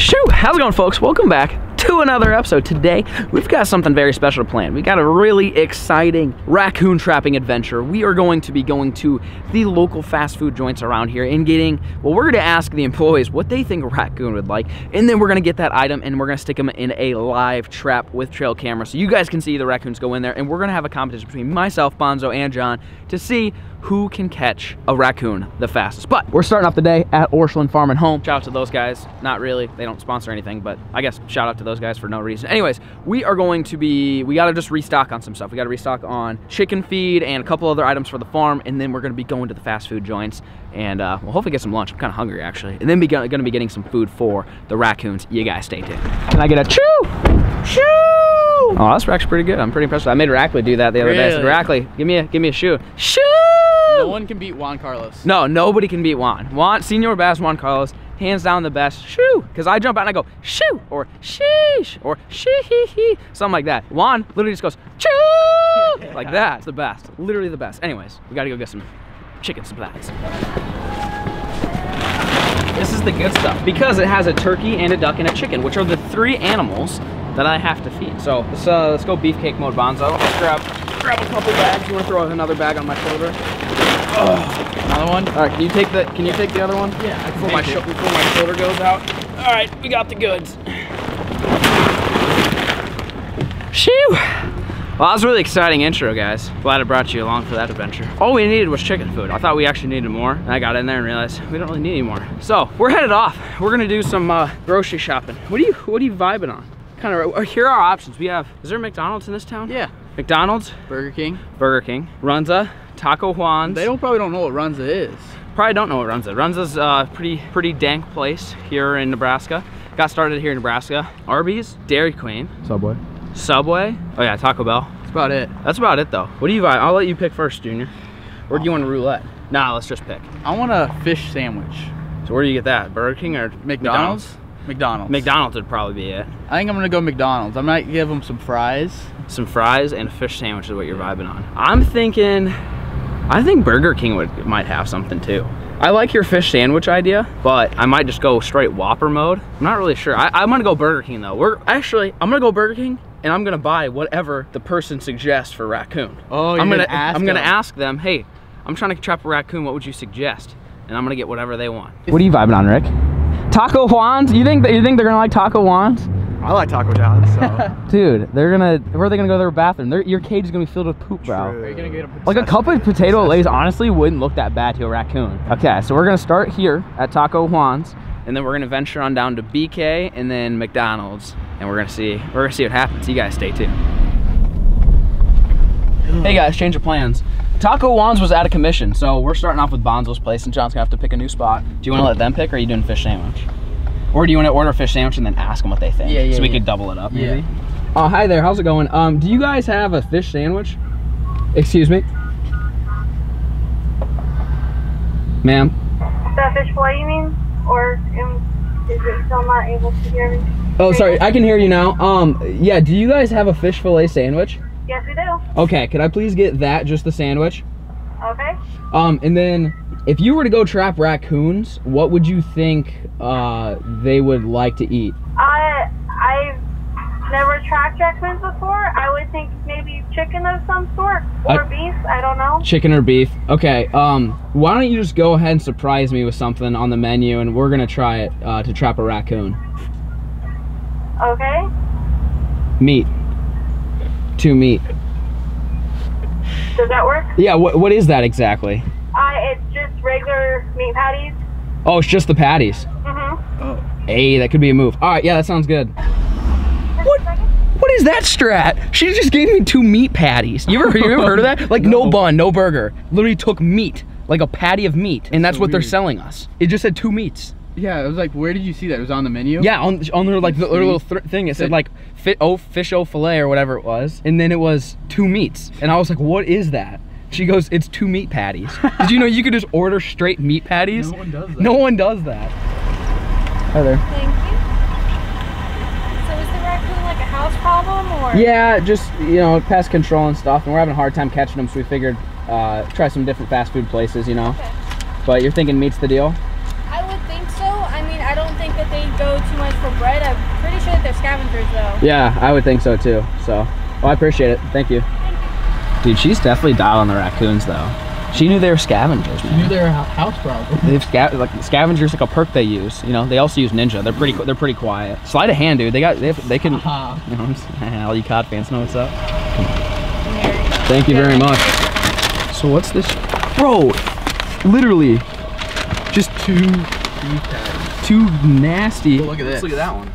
Shoo! How's it going, folks? Welcome back to another episode. Today, we've got something very special to plan. We've got a really exciting raccoon trapping adventure. We are going to be going to the local fast food joints around here and getting, well, we're gonna ask the employees what they think a raccoon would like, and then we're gonna get that item and we're gonna stick them in a live trap with trail camera so you guys can see the raccoons go in there, and we're gonna have a competition between myself, Bonzo, and John to see who can catch a raccoon the fastest. But we're starting off the day at Orsland Farm and Home. Shout out to those guys. Not really, they don't sponsor anything, but I guess shout out to those guys for no reason. Anyways, we are going to be, we gotta just restock on some stuff. We gotta restock on chicken feed and a couple other items for the farm, and then we're gonna be going to the fast food joints and we'll hopefully get some lunch. I'm kinda hungry actually. And then we're gonna be getting some food for the raccoons. You guys stay tuned. Can I get a chew? Chew! Oh, that's actually pretty good. I'm pretty impressed. I made Rackley do that the other day. I said, Rackley, give me a shoe. Shoo! No one can beat Juan Carlos. No, nobody can beat Juan. Senior bass Juan Carlos, hands down the best. Shoo! Because I jump out and I go, shoo! Or sheesh! Or shee-hee-hee! Something like that. Juan literally just goes, shoo! Like that. It's the best. Literally the best. Anyways, we gotta go get some chicken supplies. This is the good stuff because it has a turkey and a duck and a chicken, which are the three animals that I have to feed. So let's go beefcake mode, Bonzo. Let's grab a couple bags. You want to throw another bag on my shoulder? Oh, another one. All right, can you take the other one? Yeah, I can before my shoulder goes out. All right, we got the goods. Shoo! Well, that was a really exciting intro, guys. Glad I brought you along for that adventure. All we needed was chicken food. I thought we actually needed more, and I got in there and realized we don't really need any more. So we're headed off. We're gonna do some grocery shopping. What are you vibing on? Here are our options. We have, is there a McDonald's in this town? Yeah. McDonald's. Burger King. Runza. Taco John's. They probably don't know what Runza is. Probably don't know what Runza is. Runza's a pretty dank place here in Nebraska. Got started here in Nebraska. Arby's. Dairy Queen. Subway. Oh yeah, Taco Bell. That's about it. That's about it though. What do you buy? I'll let you pick first, Junior. Or do you want a roulette? Nah, let's just pick. I want a fish sandwich. So where do you get that? Burger King or McDonald's? McDonald's would probably be it. I think I'm gonna go McDonald's. I might give them some fries. Some fries and a fish sandwich is what you're vibing on. I'm thinking, I think Burger King might have something too. I like your fish sandwich idea, but I might just go straight Whopper mode. I'm not really sure. I'm gonna go Burger King though. I'm gonna go Burger King, and I'm gonna buy whatever the person suggests for raccoon. Oh, you're gonna ask them. I'm gonna ask them, hey, I'm trying to trap a raccoon, what would you suggest? And I'm gonna get whatever they want. What are you vibing on, Rick? Taco John's? You think they're gonna like Taco John's? I like Taco John's. So. Dude, where are they gonna go to their bathroom? Your cage is gonna be filled with poop, bro. True. Are you gonna get a cup of potato Lays honestly wouldn't look that bad to a raccoon. Okay, so we're gonna start here at Taco John's, and then we're gonna venture on down to BK and then McDonald's, and we're gonna see what happens. You guys stay tuned. Hey guys, change of plans. Taco John's was out of commission, so we're starting off with Bonzo's place, and John's gonna have to pick a new spot. Do you wanna let them pick, or are you doing fish sandwich? Or do you wanna order a fish sandwich and then ask them what they think? Yeah, so we could double it up, maybe? Yeah. Hi there, how's it going? Do you guys have a fish sandwich? Excuse me? Ma'am? The fish fillet, you mean? Or is it still not able to hear me? Oh, sorry, I can hear you now. Yeah, do you guys have a fish fillet sandwich? Yes, we do. Okay, could I please get that, just the sandwich? Okay. And then, if you were to go trap raccoons, what would you think they would like to eat? I've never trapped raccoons before. I would think maybe chicken of some sort, or beef, I don't know. Chicken or beef. Okay, why don't you just go ahead and surprise me with something on the menu, and we're gonna try it to trap a raccoon. Okay. Meat. To meat. Does that work? Yeah, what is that exactly? It's just regular meat patties. Oh, it's just the patties? Mm-hmm. Oh. Hey, that could be a move. All right, yeah, that sounds good. What is that strat? She just gave me two meat patties. You ever heard of that? Like no bun, no burger. Literally took meat, like a patty of meat, and that's so what weird. They're selling us. It just said two meats. Yeah, it was like, where did you see that? It was on the menu? Yeah, on their like the little thing. It said like fish fillet or whatever it was, and then it was two meats, and I was like, what is that? She goes, it's two meat patties. Did you know you could just order straight meat patties? No one does that. No one does that. Hi there. Thank you. So is the raccoon like a house problem or? Yeah, just you know, pest control and stuff, and we're having a hard time catching them, so we figured try some different fast food places, you know. Okay. But you're thinking meat's the deal? I would think so. I mean, I don't think that they go too much for they're scavengers though. Yeah, I would think so too. So, well, I appreciate it. Thank you. Thank you. Dude, she's definitely dialing the raccoons though. She knew they were scavengers, man. She knew they were a house problem. They've like scavengers, like a perk they use. You know, they also use ninja. They're pretty quiet. Sleight of hand, dude. They can. You know, all you COD fans know what's up. Thank you very much. So what's this, bro? Literally, just two nasty. Well, look at this. Let's look at that one.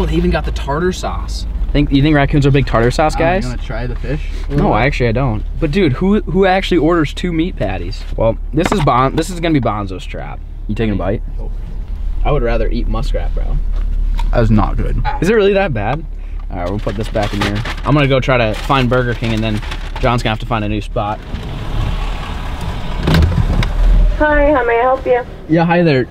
Oh, they even got the tartar sauce. You think raccoons are big tartar sauce guys? You want to try the fish? No, I don't. But dude, who actually orders two meat patties? Well, this is gonna be Bonzo's trap. You taking a bite? Oh. I would rather eat muskrat, bro. That was not good. Is it really that bad? All right, we'll put this back in here. I'm gonna go try to find Burger King, and then John's gonna have to find a new spot. Hi, how may I help you? Yeah, hi there.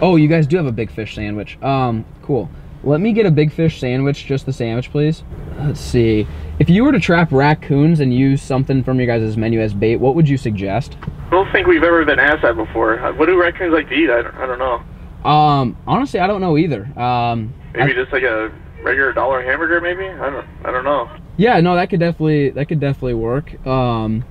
Oh, you guys do have a big fish sandwich. Cool. Let me get a big fish sandwich, just the sandwich, please. Let's see. If you were to trap raccoons and use something from your guys' menu as bait, what would you suggest? I don't think we've ever been asked that before. What do raccoons like to eat? I don't know. Honestly, I don't know either. Maybe just like a regular dollar hamburger, maybe? I don't know. Yeah, no, that could definitely work. I'm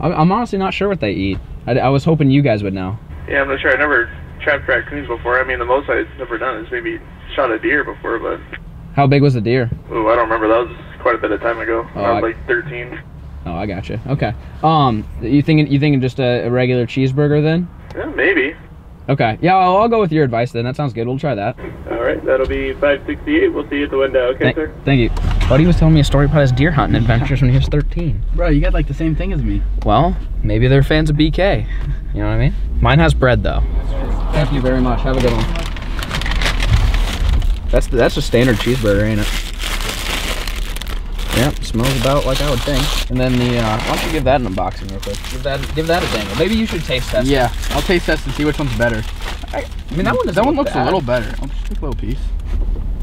honestly not sure what they eat. I was hoping you guys would know. Yeah, I'm not sure. I never trapped raccoons before. I mean, the most I've never done is maybe shot a deer before, but... How big was the deer? Ooh, I don't remember. That was quite a bit of time ago. Oh, I was like 13. Oh, I gotcha. Okay. You thinking just a regular cheeseburger then? Yeah, maybe. Okay. Yeah, I'll go with your advice then. That sounds good. We'll try that. All right. That'll be 568. We'll see you at the window. Okay, sir? Thank you. Buddy was telling me a story about his deer hunting adventures when he was 13. Bro, you got like the same thing as me. Well, maybe they're fans of BK. You know what I mean? Mine has bread though. Thank you very much. Have a good one. That's a standard cheeseburger, ain't it? Yep, smells about like I would think. And then the, why don't you give that an unboxing real quick? Give that a dangle. Maybe you should taste test. Yeah, I'll taste test and see which one's better. I mean, that one looks a little better. I'll just take a little piece.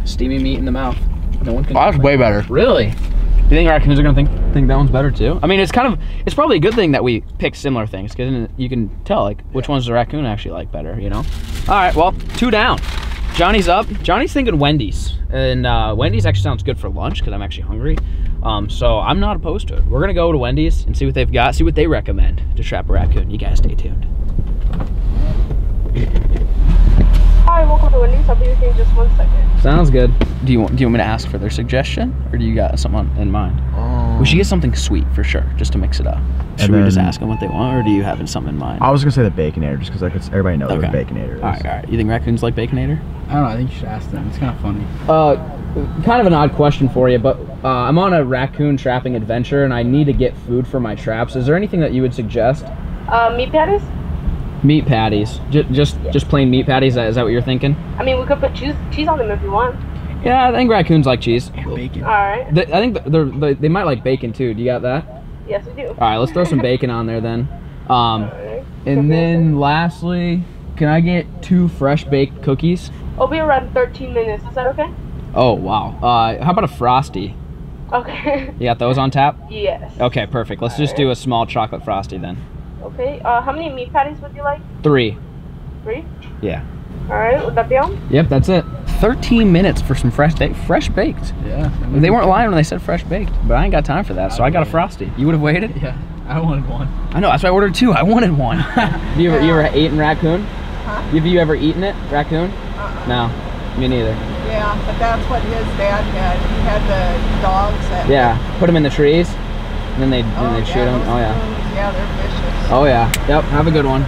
Steamy meat in the mouth. No one can. That's way better. Really? You think raccoons are gonna think that one's better too? I mean, it's probably a good thing that we pick similar things, because you can tell like which ones the raccoon actually like better, you know? All right, well, 2 down. Johnny's up. Johnny's thinking Wendy's, and Wendy's actually sounds good for lunch because I'm actually hungry. So I'm not opposed to it. We're gonna go to Wendy's and see what they've got, see what they recommend to trap a raccoon. You guys stay tuned. Hi, welcome to Wendy's. I'll be with you in just 1 second. Sounds good. Do you want me to ask for their suggestion, or do you got someone in mind? We should get something sweet for sure, just to mix it up. Should we just ask them what they want, or do you have something in mind? I was gonna say the Baconator, just because everybody knows what a Baconator is. All right. You think raccoons like Baconator? I don't know, I think you should ask them. It's kind of funny. Kind of an odd question for you, but I'm on a raccoon trapping adventure and I need to get food for my traps. Is there anything that you would suggest? Meat patties? Meat patties. Just plain meat patties? Is that what you're thinking? I mean, we could put cheese on them if you want. Yeah, I think raccoons like cheese. And bacon. All right. I think they might like bacon too. Do you got that? Yes, we do. All right, let's throw some bacon on there then. And then lastly, can I get 2 fresh baked cookies? I'll be around 13 minutes. Is that okay? Oh, wow. How about a Frosty? Okay. You got those on tap? Yes. Okay, perfect. Let's just do a small chocolate Frosty then. Okay. How many meat patties would you like? 3. 3? Yeah. All right. Would that be all? Yep, that's it. 13 minutes for some fresh baked. Yeah. They weren't lying when they said fresh baked, but I ain't got time for that, so I got a Frosty. You would have waited? Yeah. I wanted one. I know. That's why I ordered 2. I wanted one. You ever eaten raccoon? Huh? Have you ever eaten it, raccoon? No, me neither. Yeah, but that's what his dad had. He had the dogs that... Yeah, put them in the trees, and then they'd shoot them. Oh, yeah. Yeah, they're vicious. Oh, yeah. Yep, have a good one.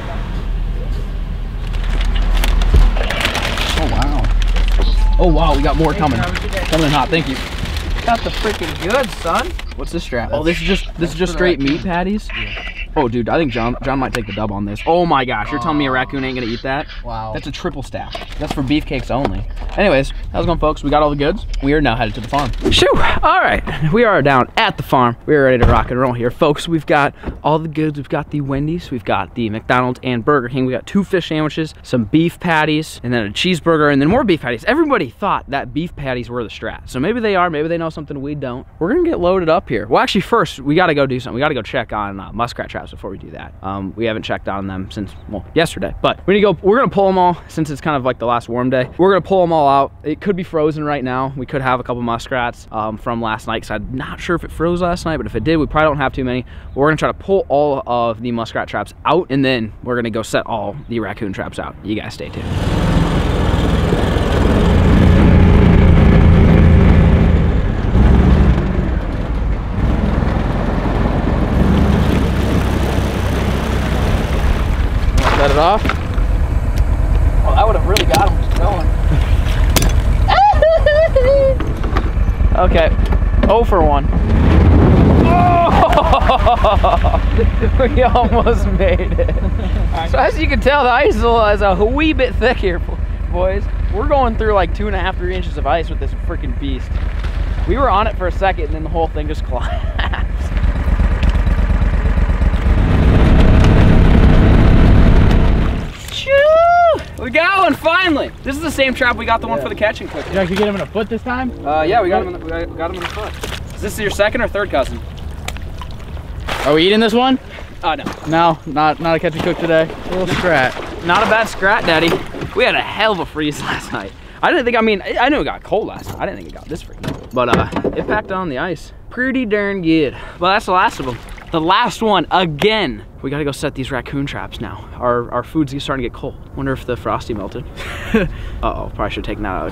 Oh, wow. Oh, wow, we got more coming. Coming in hot, thank you. Got the freaking good, son. What's this strap? Oh, this is just straight meat patties? Yeah. Oh, dude, I think John might take the dub on this. Oh my gosh, you're telling me a raccoon ain't gonna eat that? Wow. That's a triple stack. That's for beefcakes only. Anyways, how's it going, folks? We got all the goods. We are now headed to the farm. Shoo! All right, we are down at the farm. We are ready to rock and roll here, folks. We've got all the goods. We've got the Wendy's, we've got the McDonald's and Burger King. We got 2 fish sandwiches, some beef patties, and then a cheeseburger, and then more beef patties. Everybody thought that beef patties were the strat. So maybe they are, maybe they know something we don't. We're gonna get loaded up here. Well, actually, first, we gotta go do something. We gotta go check on muskrat traps. cows before we do that. We haven't checked on them since, well, yesterday, but we're gonna go, we're gonna pull them all since it's kind of like the last warm day. We're gonna pull them all out. It could be frozen right now. We could have a couple muskrats from last night, because I'm not sure if it froze last night, but if it did, we probably don't have too many. We're gonna try to pull all of the muskrat traps out, and then we're gonna go set all the raccoon traps out. You guys stay tuned. It off. Well, that would have really got him going. Okay, 0 for 1. Oh! We almost made it. Right. So as you can tell, the ice is a wee bit thick here, boys. We're going through like 2.5 to 3 inches of ice with this freaking beast. We were on it for a second, and then the whole thing just collapsed. We got one finally. This is the same trap we got the one for the catching clip. You actually get him in a foot this time? Yeah, we got him in the foot. Is this your second or third cousin? Are we eating this one? No. No, not a catch and cook today. A little scrat. Not a bad scrat, Daddy. We had a hell of a freeze last night. I knew it got cold last night. I didn't think it got this freeze. But it packed on the ice pretty darn good. Well, that's the last of them. The last one again. We gotta go set these raccoon traps now. Our food's starting to get cold. Wonder if the frosty melted. Uh-oh, probably should have taken that out of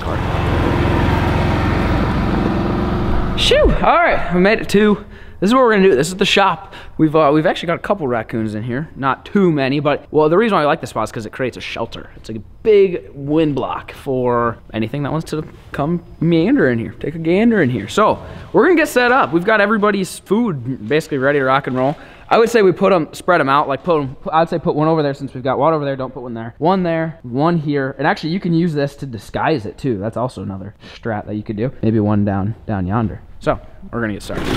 the car. Shoo, all right, we made it to, this is what we're gonna do. This is the shop. We've actually got a couple raccoons in here. Not too many, but, well, the reason why I like this spot is because it creates a shelter. It's like a big wind block for anything that wants to come meander in here, take a gander in here. So we're gonna get set up. We've got everybody's food basically ready to rock and roll. I would say we put them, spread them out, like put them, I'd say put one over there since we've got one over there, don't put one there, one here. And actually you can use this to disguise it too. That's also another strat that you could do. Maybe one down yonder. So we're gonna get started.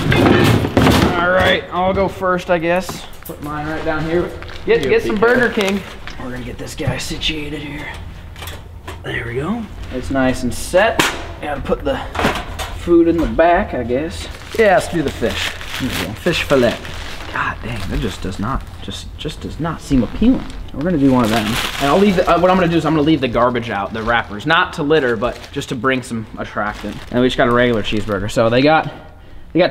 All right, I'll go first, I guess. Put mine right down here. Get some Burger King. We're gonna get this guy situated here. There we go. It's nice and set. Gotta put the food in the back, I guess. Yeah, let's do the fish. Fish fillet. God dang, that just does not, just does not seem appealing. We're gonna do one of them. And I'll leave, what I'm gonna do is I'm gonna leave the garbage out, the wrappers, not to litter, but just to bring some attractant. And we just got a regular cheeseburger. So they got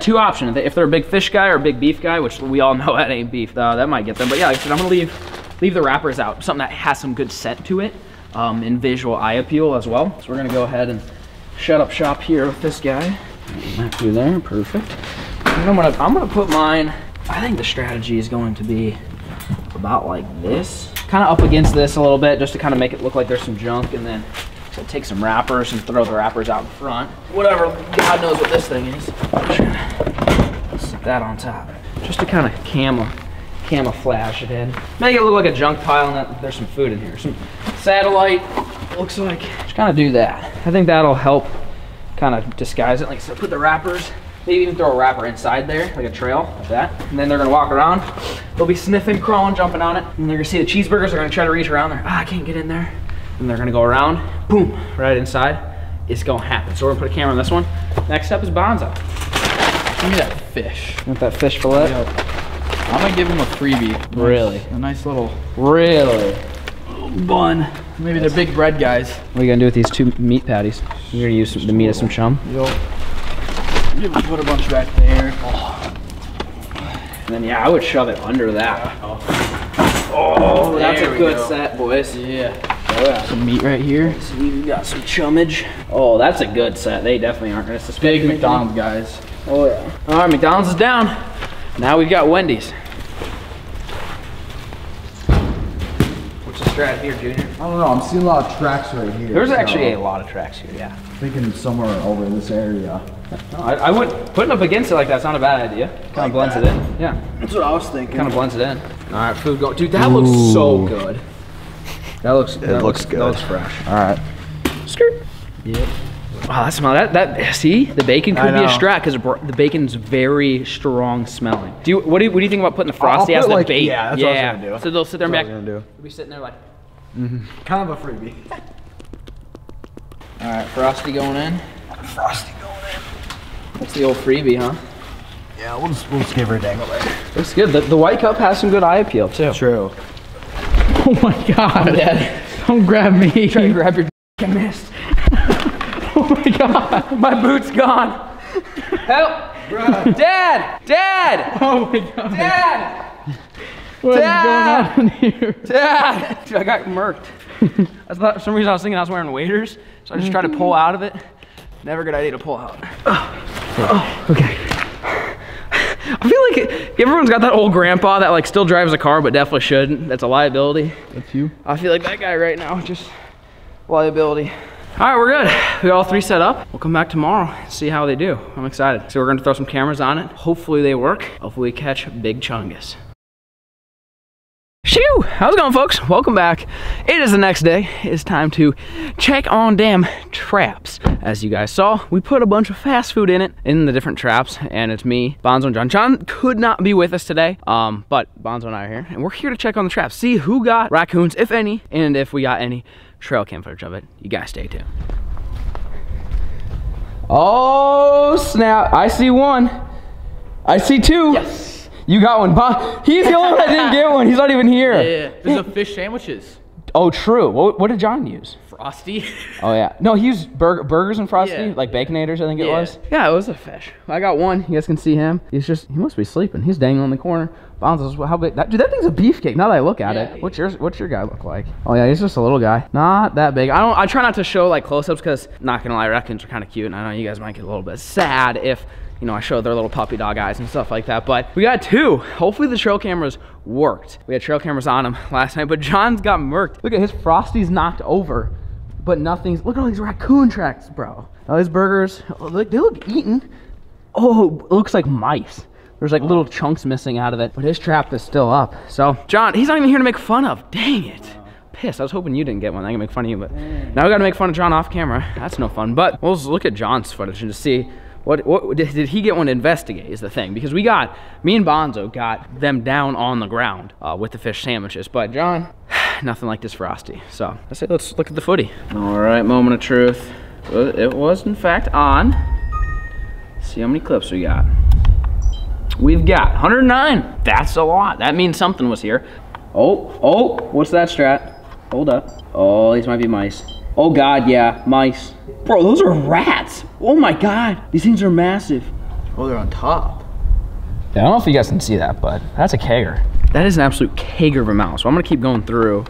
two options. If they're a big fish guy or a big beef guy, which we all know that ain't beef, that might get them. But yeah, like I said, I'm gonna leave the wrappers out, something that has some good scent to it, and visual eye appeal as well. So we're gonna go ahead and shut up shop here with this guy. Back through there, perfect. And I'm gonna put mine, I think the strategy is going to be about like this, kind of up against this a little bit, just to kind of make it look like there's some junk, and then so take some wrappers and throw the wrappers out in front. Whatever, God knows what this thing is. I'm just gonna stick that on top, just to kind of camouflage it in, make it look like a junk pile, and that there's some food in here, some satellite. Looks like just kind of do that. I think that'll help kind of disguise it. Like so, put the wrappers. Maybe even throw a wrapper inside there, like a trail, like that. And then they're gonna walk around. They'll be sniffing, crawling, jumping on it. And they're gonna see the cheeseburgers, they're gonna try to reach around there. Ah, I can't get in there. And they're gonna go around, boom, right inside. It's gonna happen. So we're gonna put a camera on this one. Next up is Bonzo. Give me that fish. Want that fish fillet? Yep. I'm gonna give him a freebie. Really? A nice little, really? Bun. Maybe they're big bread guys. What are you gonna do with these two meat patties? You're gonna use the meat of some chum? Yep. You can put a bunch back there. Oh. And then, yeah, I would shove it under that. Oh, that's a good set, boys. Yeah. Oh, yeah. Some meat right here. So you got some chummage. Oh, that's a good set. They definitely aren't going to suspect. Big McDonald's, guys. Oh, yeah. All right, McDonald's is down. Now we've got Wendy's. What's the strat here, Junior? I don't know. I'm seeing a lot of tracks right here. There's actually a lot of tracks here, yeah. Thinking somewhere over this area. No, I would, putting up against it like that's not a bad idea. Kind of blends it in. Yeah. That's what I was thinking. Kind of blends it in. All right, food go. Dude, that looks so good. That looks. It looks good. That looks fresh. All right. Skirt. Yep. Wow, that smell. That. See, the bacon could be a strat because the bacon's very strong smelling. What do you think about putting the frosty as the like, bait? Yeah, that's what I was gonna do. So they'll sit there and be like, we'll be sitting there like. Kind of a freebie. All right, frosty going in. That's the old freebie, huh? Yeah, we'll just give her a dangle there. Looks good. The white cup has some good eye appeal too. True. Oh my god. I'm dead. Don't grab me. Try to grab your I missed. Oh my god. My boot's gone. Help! Bruh. Dad! Dad! Oh my god. Dad! What's Dad! Going on in here? Dad! Dude, I got murked. I thought, for some reason I was thinking I was wearing waders, so I just tried to pull out of it. Never a good idea to pull out. Oh, okay. I feel like everyone's got that old grandpa that like still drives a car but definitely shouldn't. That's a liability. That's you. I feel like that guy right now, just liability. All right, we're good. We got all three set up. We'll come back tomorrow and see how they do. I'm excited. So we're gonna throw some cameras on it. Hopefully they work. Hopefully we catch Big Chungus. Shoo! How's it going, folks? Welcome back. It is the next day. It's time to check on damn traps. As you guys saw, we put a bunch of fast food in it, in the different traps, and it's me, Bonzo, and John. John could not be with us today, but Bonzo and I are here, and we're here to check on the traps, see who got raccoons, if any, and if we got any trail cam footage of it. You guys stay tuned. Oh, snap. I see one. I see two. Yes. You got one, Bob. He's the only one that didn't get one. He's not even here. Yeah. There's a fish sandwiches. Oh, true. What did John use? Frosty. Oh yeah. No, he used burgers and Frosty, yeah, like Baconators, I think it was. Yeah, it was a fish. I got one. You guys can see him. He's just, he must be sleeping. He's dangling in the corner. Bonzo's, how big? Dude, that thing's a beefcake. Now that I look at it, what's your guy look like? Oh yeah, he's just a little guy. Not that big. I try not to show like close-ups because, not gonna lie, raccoons are kind of cute, and I know you guys might get a little bit sad if, you know, I showed their little puppy dog eyes and stuff like that, but we got two. Hopefully the trail cameras worked. We had trail cameras on him last night, but John's got murked. Look at his Frosties knocked over, but nothing's, look at all these raccoon tracks, bro. All these burgers, they look eaten. Oh, it looks like mice. There's like little chunks missing out of it, but his trap is still up. So John, he's not even here to make fun of, dang it. Pissed. I was hoping you didn't get one. I can make fun of you, but now we gotta make fun of John off camera. That's no fun, but we'll just look at John's footage and just see what did he get one to investigate is the thing, because we got, me and Bonzo got them down on the ground with the fish sandwiches, but John, nothing like this Frosty. So let's say, let's look at the footy. All right, moment of truth. It was in fact on. Let's see how many clips we got. We've got 109. That's a lot. That means something was here. Oh, what's that strat? Hold up. Oh, these might be mice. Oh God, yeah, mice. Bro, those are rats. Oh my God, these things are massive. Oh, they're on top. Yeah, I don't know if you guys can see that, but that's a kegger. That is an absolute kegger of a mouse. So I'm gonna keep going through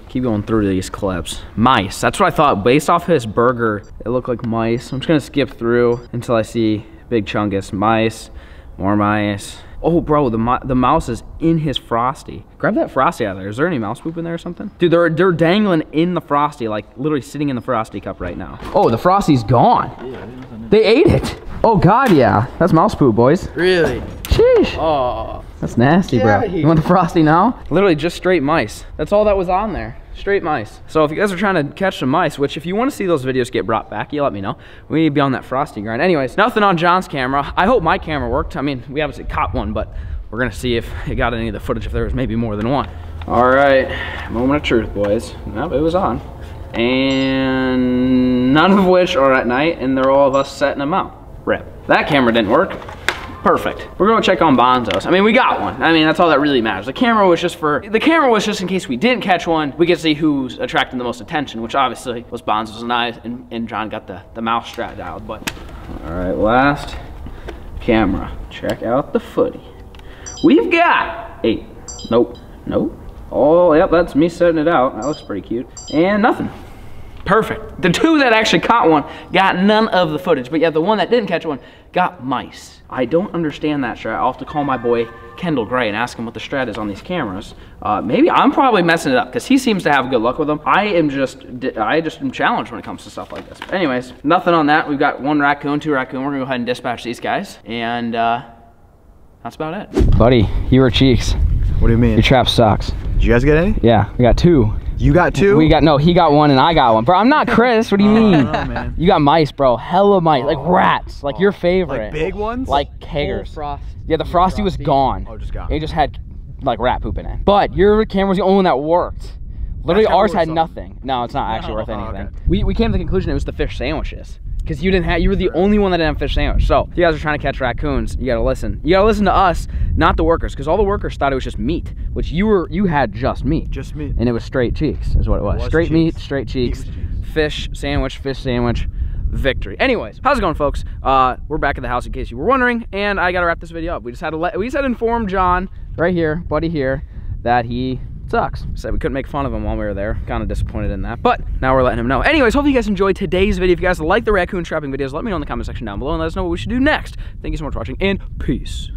these clips. Mice, that's what I thought. Based off his burger, it looked like mice. I'm just gonna skip through until I see Big Chungus. Mice, more mice. Oh bro, the mouse is in his Frosty. Grab that Frosty out of there. Is there any mouse poop in there or something? Dude, they're dangling in the Frosty, like literally sitting in the Frosty cup right now. Oh, the Frosty's gone. Yeah, they ate it. Oh God, yeah. That's mouse poop, boys. Really? Sheesh. Oh. That's nasty, bro. You want the Frosty now? Literally just straight mice. That's all that was on there. Straight mice. So if you guys are trying to catch some mice, which if you want to see those videos get brought back, you let me know. We need to be on that Frosty grind. Anyways, nothing on John's camera. I hope my camera worked. I mean, we obviously caught one, but we're gonna see if it got any of the footage, if there was maybe more than one. All right, moment of truth, boys. Nope, it was on. And none of which are at night, and they're all of us setting them out. Rip. That camera didn't work. Perfect. We're gonna check on Bonzo's. I mean, we got one. I mean, that's all that really matters. The camera was just in case we didn't catch one, we could see who's attracting the most attention, which obviously was Bonzo's and I, and John got the mouse strat dialed, but. All right, last camera. Check out the footy. We've got 8. Nope, nope. Oh, yep, that's me setting it out. That looks pretty cute. And nothing. Perfect. The two that actually caught one got none of the footage, but yeah, the one that didn't catch one got mice. I don't understand that strat. I'll have to call my boy Kendall Gray and ask him what the strat is on these cameras. Maybe I'm probably messing it up because he seems to have good luck with them. I just am challenged when it comes to stuff like this. But anyways, nothing on that. We've got 1 raccoon, 2 raccoon. We're gonna go ahead and dispatch these guys, and that's about it. Buddy, you were cheeks. What do you mean? Your trap sucks. Did you guys get any? Yeah, we got 2. You got 2? We got, no, he got 1 and I got 1. Bro, I'm not Chris, what do you mean? No, you got mice, bro, hella mice, like rats, like your favorite. Like big ones? Like keggers. Yeah, the Frosty was gone. Oh, just gone. It just had like rat poop in it. But your camera was the only one that worked. Literally ours had nothing. No, it's not actually worth anything. Okay. We came to the conclusion it was the fish sandwiches. because you didn't have, you were the only one that didn't have a fish sandwich. So if you guys are trying to catch raccoons, you gotta listen. You gotta listen to us, not the workers, because all the workers thought it was just meat, which you had just meat. Just meat. And it was straight cheeks is what it was. Straight cheeks. Meat, straight cheeks, fish sandwich, fish sandwich. Victory. Anyways, how's it going, folks? We're back at the house in case you were wondering, and I gotta wrap this video up. We just had to inform John right here, buddy here, that he sucks. Said we couldn't make fun of him while we were there. Kind of disappointed in that, but now we're letting him know. Anyways, hopefully you guys enjoyed today's video. If you guys like the raccoon trapping videos, let me know in the comment section down below and let us know what we should do next. Thank you so much for watching, and peace.